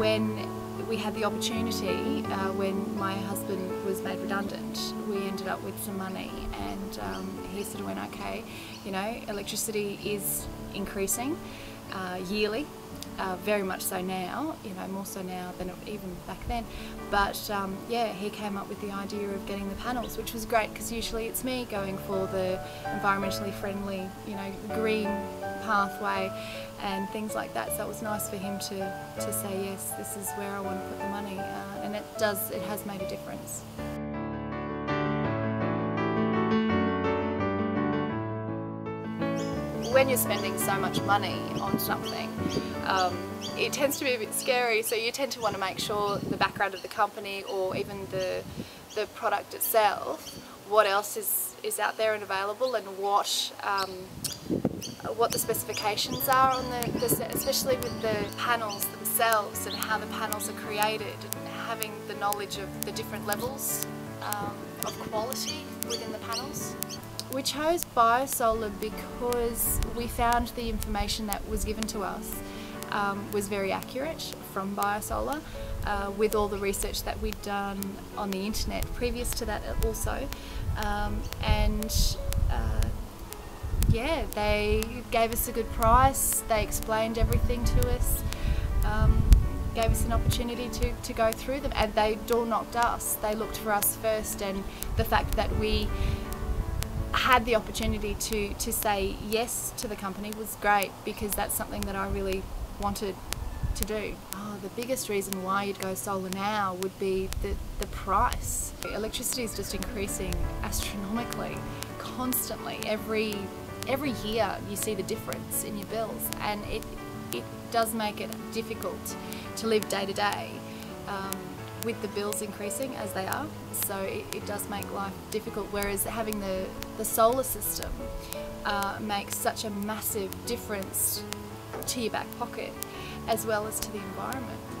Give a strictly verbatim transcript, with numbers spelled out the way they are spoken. when we had the opportunity, uh, when my husband was made redundant, we ended up with some money, and um, he sort of went, okay, you know, electricity is increasing uh, yearly, uh, very much so now, you know, more so now than even back then. But um, yeah, he came up with the idea of getting the panels, which was great, because usually it's me going for the environmentally friendly, you know, green pathway and things like that. So it was nice for him to, to say, yes, this is where I want to put the money, uh, and it does, it has made a difference. When you're spending so much money on something, um, it tends to be a bit scary, so you tend to want to make sure the background of the company, or even the, the product itself, what else is, is out there and available, and what um, what the specifications are on the, the set, especially with the panels themselves and how the panels are created, and having the knowledge of the different levels um, of quality within the panels. We chose BioSolar because we found the information that was given to us um, was very accurate from BioSolar, uh, with all the research that we'd done on the internet previous to that also, um, and uh, yeah, they gave us a good price, they explained everything to us, um, gave us an opportunity to, to go through them, and they door knocked us. They looked for us first, and the fact that we had the opportunity to, to say yes to the company was great, because that's something that I really wanted to do. Oh, the biggest reason why you'd go solar now would be the, the price. Electricity is just increasing astronomically, constantly. Every Every year you see the difference in your bills, and it, it does make it difficult to live day to day um, with the bills increasing as they are, so it, it does make life difficult, whereas having the, the solar system uh, makes such a massive difference to your back pocket as well as to the environment.